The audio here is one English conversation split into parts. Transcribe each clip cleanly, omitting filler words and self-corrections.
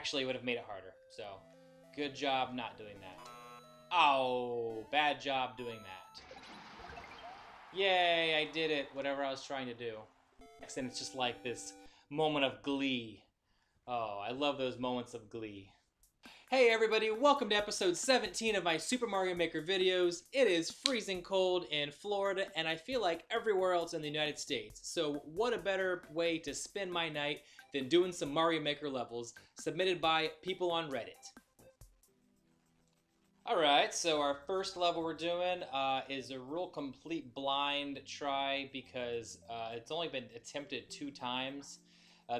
actually would have made it harder. So, good job not doing that. Oh, bad job doing that. Yay, I did it, whatever I was trying to do. And it's just like this moment of glee. Oh, I love those moments of glee. Hey everybody, welcome to episode 17 of my Super Mario Maker videos. It is freezing cold in Florida, and I feel like everywhere else in the United States. So what a better way to spend my night than doing some Mario Maker levels submitted by people on Reddit. Alright, so our first level we're doing is a real complete blind try because it's only been attempted 2 times.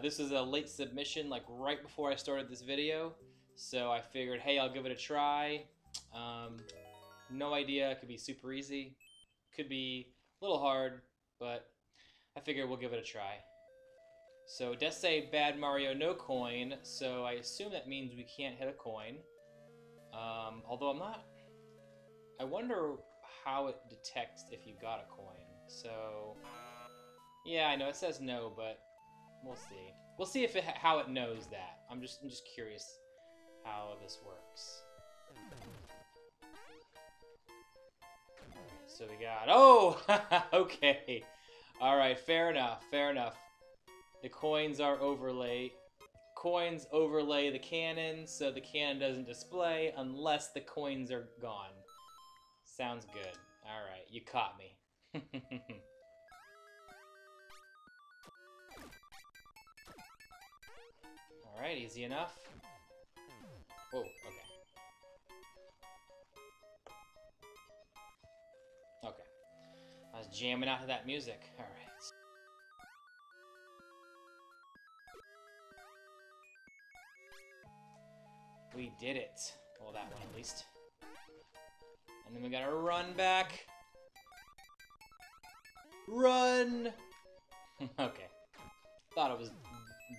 This is a late submission, like right before I started this video. So I figured, hey, I'll give it a try. No idea, it could be super easy. Could be a little hard, but I figured we'll give it a try. So it does say Bad Mario No Coin, so I assume that means we can't hit a coin. Although I'm not, I wonder how it detects if you got a coin. So, yeah, I know it says no, but we'll see. We'll see if how it knows that. I'm just curious how this works. So we got, oh, okay. All right, fair enough, fair enough. The coins are overlaid. Coins overlay the cannon, so the cannon doesn't display unless the coins are gone. Sounds good. Alright, you caught me. Alright, easy enough. Whoa, okay. Okay. I was jamming out to that music. Alright. We did it. Well, that one at least. And then we gotta run back. Run! Okay. Thought it was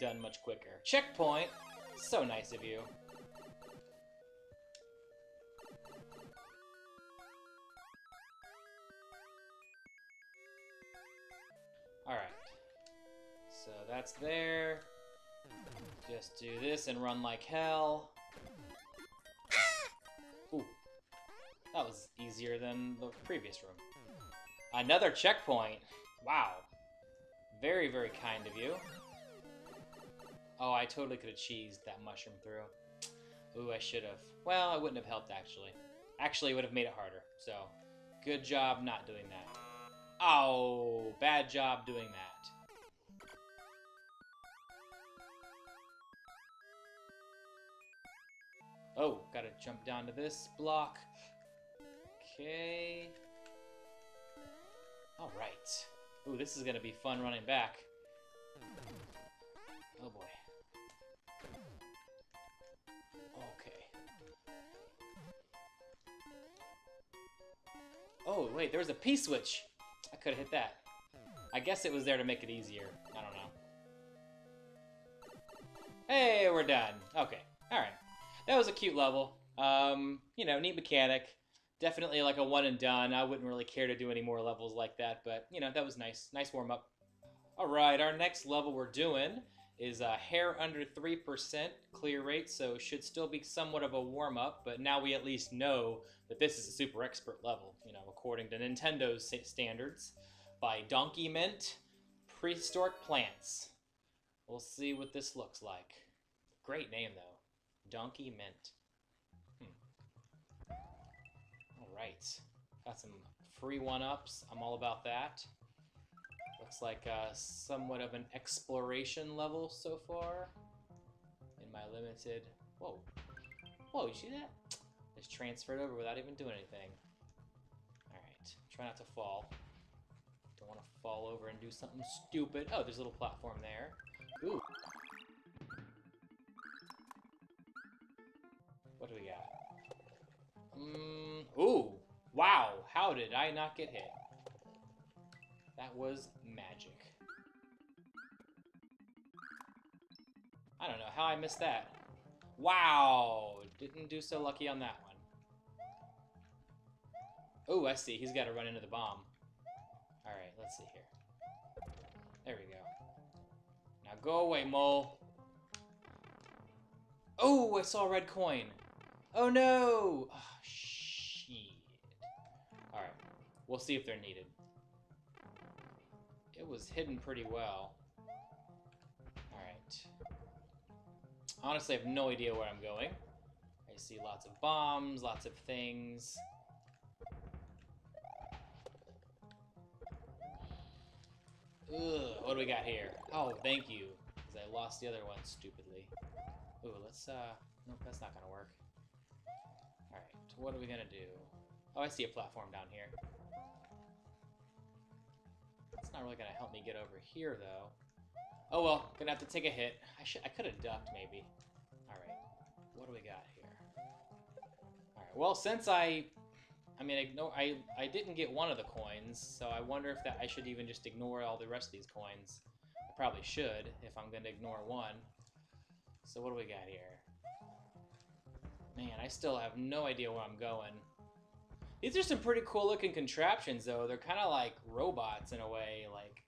done much quicker. Checkpoint! So nice of you. Alright. So that's there. Just do this and run like hell. Ooh, that was easier than the previous room. Another checkpoint. Wow. Very, very kind of you. Oh, I totally could have cheesed that mushroom through. Ooh, I should have. Well, I wouldn't have helped, actually. Actually, it would have made it harder. So, good job not doing that. Oh, bad job doing that. Oh, gotta jump down to this block. Okay. All right. Ooh, this is gonna be fun running back. Oh boy. Okay. Oh, wait, there was a P switch. I could've hit that. I guess it was there to make it easier. I don't know. Hey, we're done. Okay, all right. That was a cute level. You know, neat mechanic. Definitely like a one and done. I wouldn't really care to do any more levels like that, but, you know, that was nice. Nice warm up. All right, our next level we're doing is a hair under 3% clear rate, so should still be somewhat of a warm up, but now we at least know that this is a super expert level, you know, according to Nintendo's standards, by Donkey Mint, Prehistoric Plants. We'll see what this looks like. Great name, though. Donkey Mint. Alright. Got some free 1-ups. I'm all about that. Looks like somewhat of an exploration level so far. In my limited... Whoa. Whoa, you see that? Just transferred over without even doing anything. Alright. Try not to fall. Don't want to fall over and do something stupid. Oh, there's a little platform there. Ooh. What do we got? Ooh, wow, how did I not get hit? That was magic. I don't know how I missed that. Wow, didn't do so lucky on that one. Ooh, I see, he's gotta run into the bomb. All right, let's see here. There we go. Now go away, mole. Oh, I saw a red coin. Oh no! Oh, shit. Alright, we'll see if they're needed. It was hidden pretty well. Alright. Honestly, I have no idea where I'm going. I see lots of bombs, lots of things. Ugh, what do we got here? Oh, thank you, because I lost the other one stupidly. Ooh, let's, nope, that's not gonna work. Alright, what are we gonna do? Oh, I see a platform down here. It's not really gonna help me get over here, though. Oh well, gonna have to take a hit. I could have ducked, maybe. Alright, what do we got here? Alright, well, since I didn't get one of the coins, so I wonder if that I should even just ignore all the rest of these coins. I probably should, if I'm gonna ignore one. So what do we got here? Man, I still have no idea where I'm going. These are some pretty cool looking contraptions, though. They're kind of like robots in a way. Like,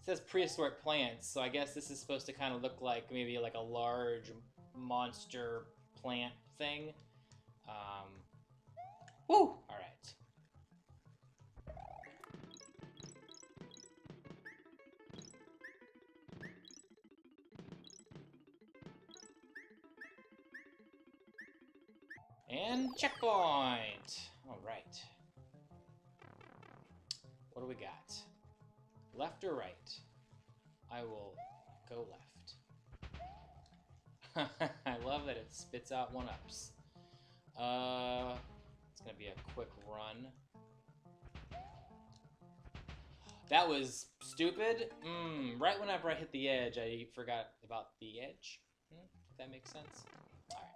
it says prehistoric plants, so I guess this is supposed to kind of look like maybe like a large monster plant thing. Woo! Alright. And checkpoint! Alright. What do we got? Left or right? I will go left. I love that it spits out one-ups. It's gonna be a quick run. That was stupid. Right whenever I hit the edge, I forgot about the edge. If that makes sense. Alright.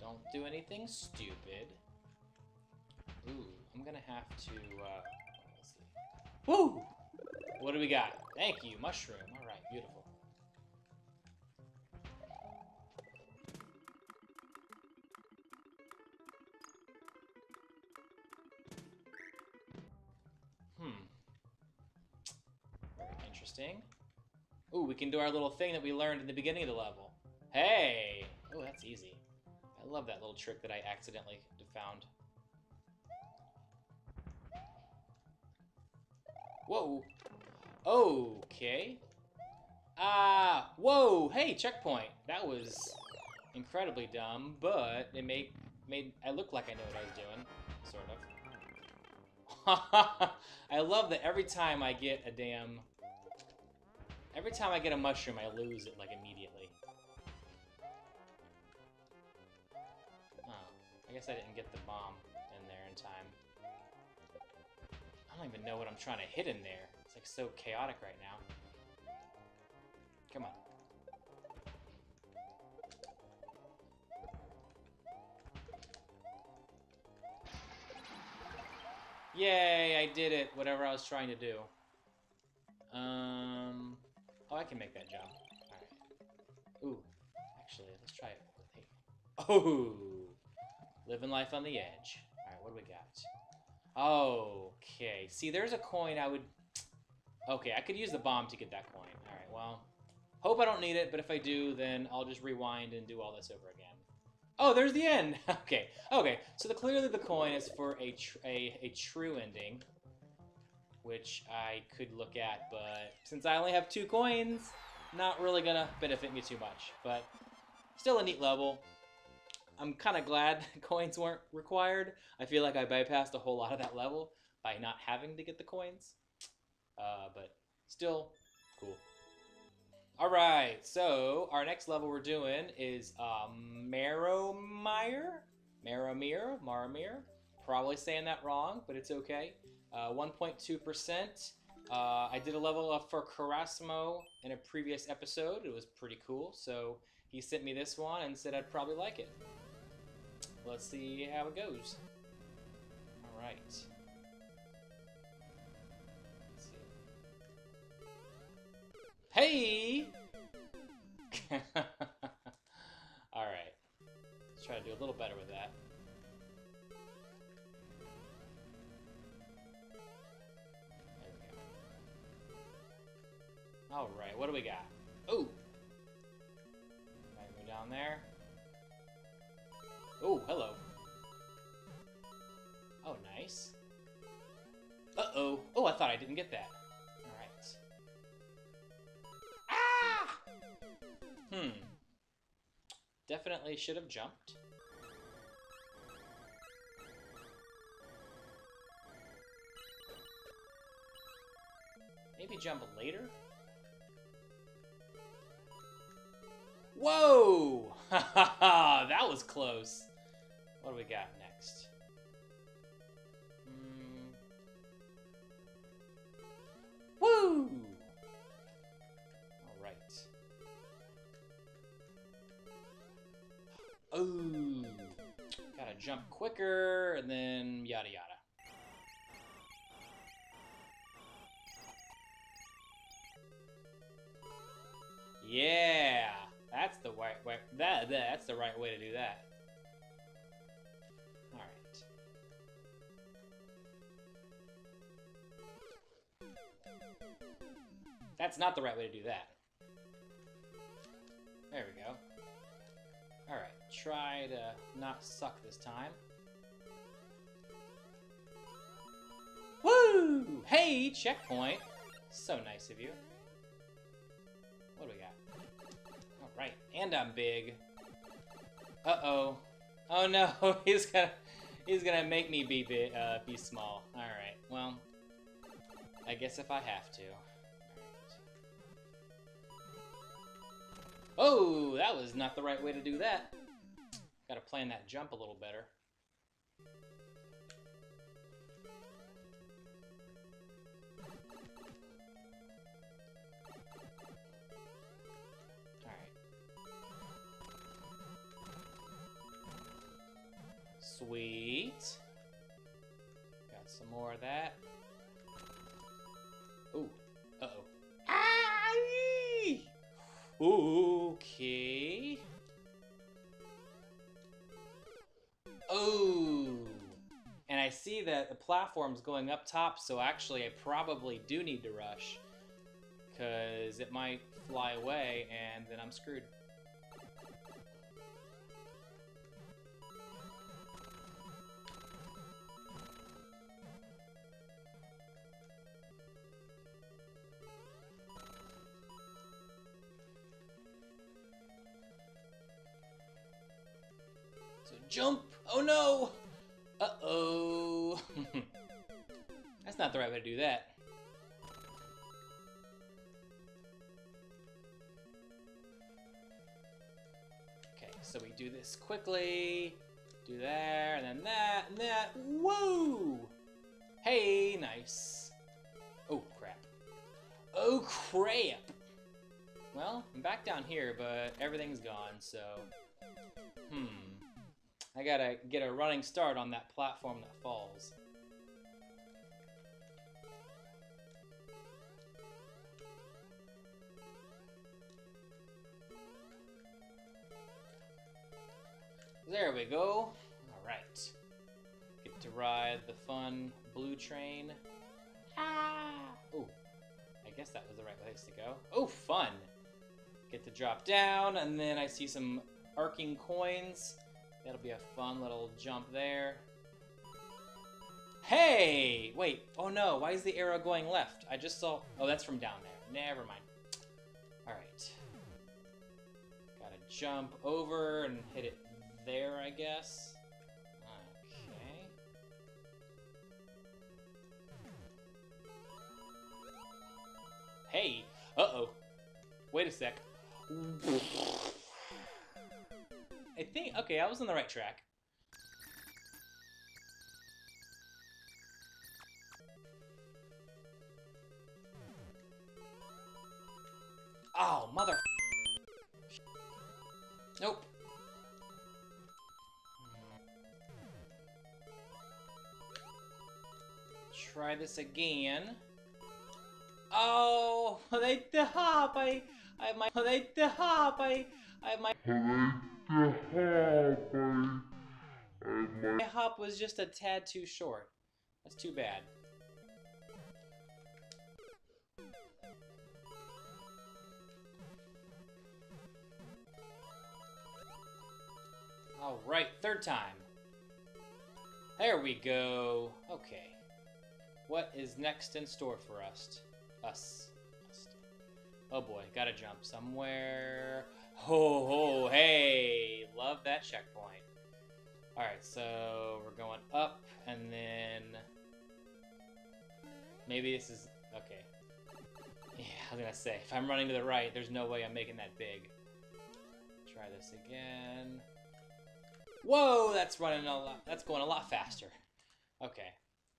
Don't do anything stupid. Ooh, I'm gonna have to, let's see. Woo! What do we got? Thank you, mushroom. All right, beautiful. Very interesting. Ooh, we can do our little thing that we learned in the beginning of the level. Hey! Ooh, that's easy. I love that little trick that I accidentally found. Whoa. Okay. Whoa, hey, checkpoint. That was incredibly dumb, but it made I look like I know what I was doing, sort of. I love that every time I get a mushroom, I lose it, like, immediately. I guess I didn't get the bomb in there in time. I don't even know what I'm trying to hit in there. It's like so chaotic right now. Come on. Yay, I did it. Whatever I was trying to do. Oh, I can make that jump. Alright. Ooh. Actually, let's try it. Hey. Oh! Living life on the edge. All right, what do we got? Okay, see, there's a coin I would... Okay, I could use the bomb to get that coin. All right, well, hope I don't need it, but if I do, then I'll just rewind and do all this over again. Oh, there's the end! Okay, so clearly the coin is for a true ending, which I could look at, but since I only have 2 coins, not really gonna benefit me too much, but still a neat level. I'm kind of glad coins weren't required. I feel like I bypassed a whole lot of that level by not having to get the coins. But still, cool. All right, so our next level we're doing is Maromire. Probably saying that wrong, but it's okay. 1.2%. I did a level up for Carasmo in a previous episode. It was pretty cool, so he sent me this one and said I'd probably like it. Let's see how it goes. All right. Let's see. Hey! All right. Let's try to do a little better with that. There we go. All right, what do we got? Oh, Oh, hello. Oh, nice. Uh-oh. Oh, I thought I didn't get that. Alright. Ah! Hmm. Definitely should have jumped. Maybe jump later? Whoa! Ha ha ha! That was close. What do we got next? Woo! Alright. Oh! Gotta jump quicker, and then yada yada. Yeah! That's the right way. That's the right way to do that. All right. That's not the right way to do that. There we go. All right. Try to not suck this time. Woo! Hey, checkpoint. So nice of you. What do we got? Right, and I'm big. Uh-oh. Oh no, he's gonna make me be small. All right. Well, I guess if I have to. All right. Oh, that was not the right way to do that. Got to plan that jump a little better. Sweet. Got some more of that. Ooh. Uh-oh. Aye! Okay. Oh. And I see that the platform's going up top, so actually I probably do need to rush. Because it might fly away, and then I'm screwed. Jump! Oh no! Uh-oh! That's not the right way to do that. Okay, so we do this quickly. Do there, and then that, and that. Whoa! Hey, nice. Oh, crap. Oh, crap! Well, I'm back down here, but everything's gone, so... Hmm. I gotta get a running start on that platform that falls. There we go. Alright. Get to ride the fun blue train. Ah! Oh, I guess that was the right place to go. Oh, fun! Get to drop down, and then I see some arcing coins. That'll be a fun little jump there. Hey! Wait, oh no, why is the arrow going left? I just saw... Oh, that's from down there. Never mind. Alright. Gotta jump over and hit it there, I guess. Okay. Hey! Uh-oh. Wait a sec. I think, okay, I was on the right track. Oh, mother... Nope. Try this again. Oh, My hop was just a tad too short. That's too bad. Alright, third time. There we go. Okay. What is next in store for us? Oh boy, gotta jump somewhere. Ho, ho, hey! Love that checkpoint. Alright, so we're going up, and then... Maybe this is... Okay. Yeah, I was gonna say, if I'm running to the right, there's no way I'm making that big. Try this again. Whoa, that's running a lot. That's going a lot faster. Okay,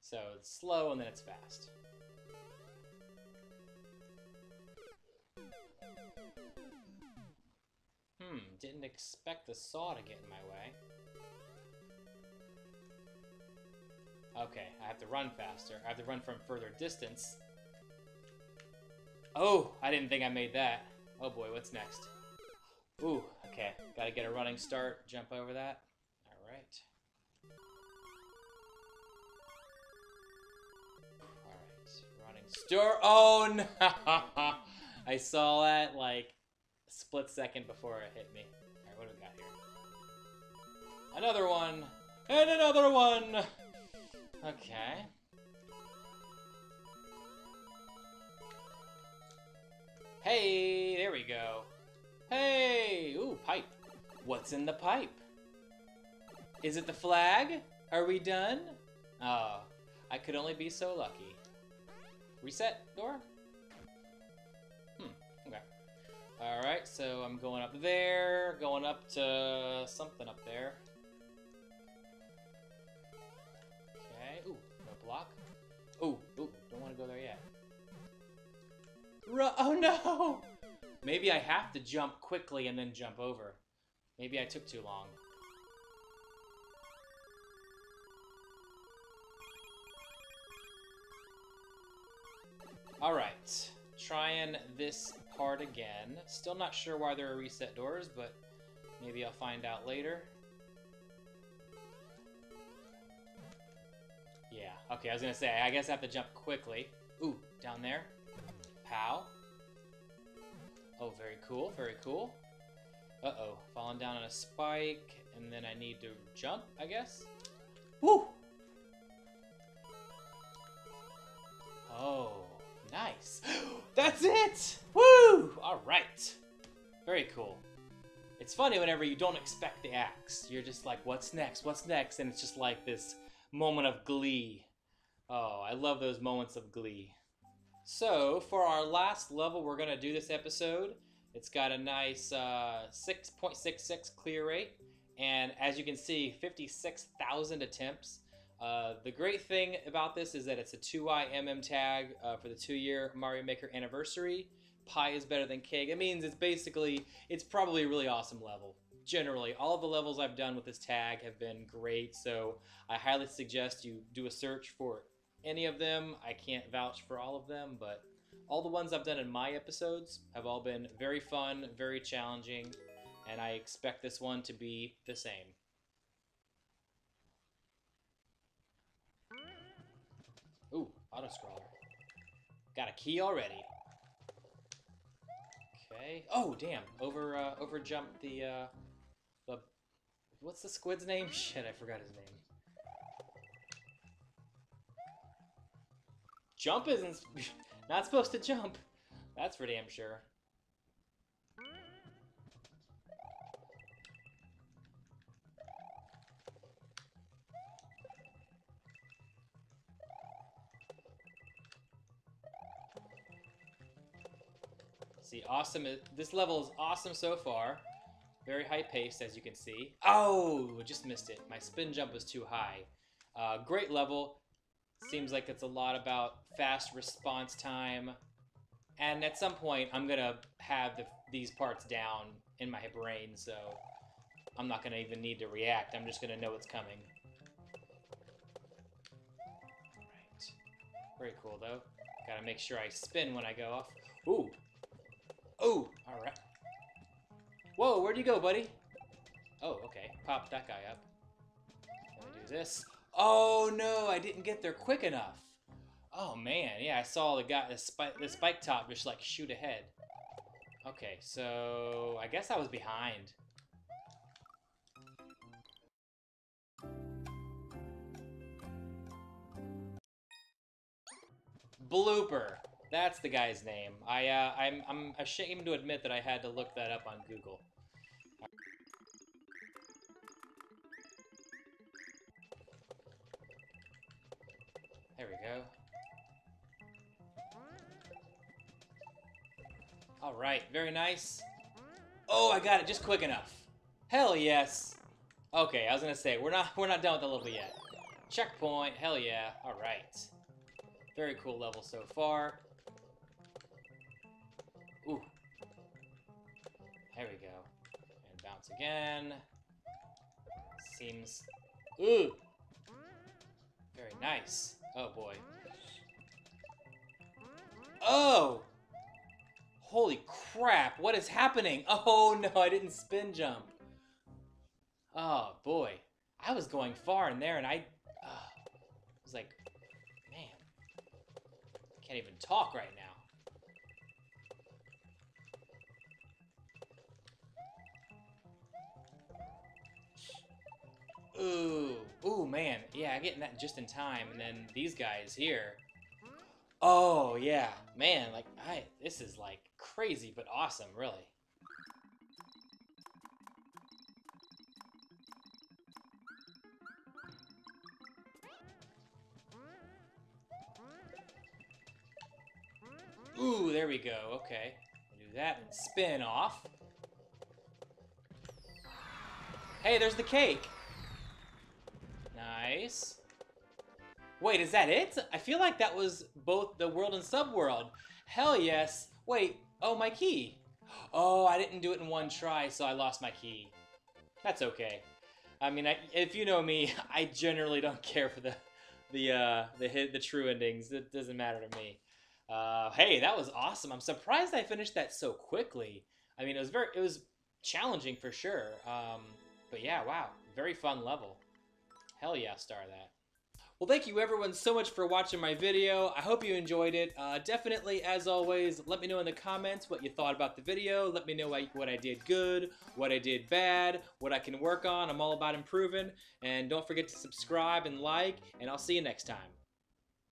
so it's slow, and then it's fast. Didn't expect the saw to get in my way. Okay, I have to run faster. I have to run from further distance. Oh, I didn't think I made that. Oh boy, what's next? Ooh, okay. Gotta get a running start, jump over that. Alright. Alright, running start. Oh no! I saw that, like... split second before it hit me. Alright, what do we got here? Another one! And another one! Okay. Hey! There we go. Hey! Ooh, pipe. What's in the pipe? Is it the flag? Are we done? Oh, I could only be so lucky. Reset door? Okay. Alright, so I'm going up there, going up to something up there. Okay, ooh, no block. Ooh, ooh, don't want to go there yet. Oh no! Maybe I have to jump quickly and then jump over. Maybe I took too long. Alright. Trying this part again. Still not sure why there are reset doors, but maybe I'll find out later. Yeah, okay, I was gonna say, I guess I have to jump quickly. Ooh, down there. Pow. Oh, very cool, very cool. Uh-oh, falling down on a spike, and then I need to jump, I guess? Woo! Oh. Nice. That's it! Woo! Alright. Very cool. It's funny whenever you don't expect the axe. You're just like, what's next? What's next? And it's just like this moment of glee. Oh, I love those moments of glee. So, for our last level we're going to do this episode. It's got a nice 6.66 clear rate. And as you can see, 56,000 attempts. The great thing about this is that it's a 2YMM tag for the 2-year Mario Maker anniversary. Pi is Better Than Cake. It means it's basically, it's probably a really awesome level. Generally, all of the levels I've done with this tag have been great, so I highly suggest you do a search for any of them. I can't vouch for all of them, but all the ones I've done in my episodes have all been very fun, very challenging, and I expect this one to be the same. Ooh, auto-scroller. Got a key already. Okay. Oh, damn. Over jumped the... What's the squid's name? Shit, I forgot his name. Jump isn't... Not supposed to jump. That's for damn sure. See, awesome. This level is awesome so far. Very high paced, as you can see. Oh, just missed it. My spin jump was too high. Great level. Seems like it's a lot about fast response time. And at some point, I'm gonna have these parts down in my brain, so I'm not gonna even need to react. I'm just gonna know what's coming. All right. Very cool though. Gotta make sure I spin when I go off. Ooh. Oh, all right. Whoa, where'd you go, buddy? Oh, okay. Pop that guy up. Let me do this. Oh no, I didn't get there quick enough. Oh man, yeah, I saw the guy, the spike top just like shoot ahead. Okay, so I guess I was behind. Blooper. That's the guy's name. I'm ashamed to admit that I had to look that up on Google. There we go. All right, very nice. Oh, I got it just quick enough. Hell yes. Okay, I was gonna say we're not done with the level yet. Checkpoint. Hell yeah. All right. Very cool level so far. Ooh. There we go. And bounce again. Seems. Ooh. Very nice. Oh boy. Oh. Holy crap, what is happening? Oh no, I didn't spin jump. Oh boy, I was going far in there and I was like, man, I can't even talk right now. Ooh, ooh man, yeah, I'm getting that just in time and then these guys here. Oh yeah, man, like this is like crazy but awesome, really. Ooh, there we go. Okay. We'll do that and spin off. Hey, there's the cake. Nice. Wait, is that it? I feel like that was both the world and subworld. Hell yes. Wait, oh, my key. Oh, I didn't do it in one try, so I lost my key. That's okay. I mean, if you know me, I generally don't care for the true endings. It doesn't matter to me. Hey, that was awesome. I'm surprised I finished that so quickly. I mean, it was challenging for sure. But yeah, wow, very fun level. Hell yeah, star that. Well, thank you everyone so much for watching my video. I hope you enjoyed it. Definitely, as always, let me know in the comments what you thought about the video. Let me know what I did good, what I did bad, what I can work on. I'm all about improving. And don't forget to subscribe and like, and I'll see you next time.